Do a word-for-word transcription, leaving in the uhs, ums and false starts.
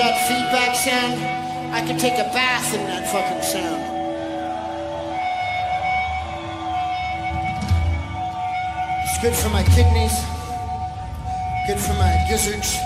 that feedback sound? I could take a bath in that fucking sound. It's good for my kidneys, good for my gizzards.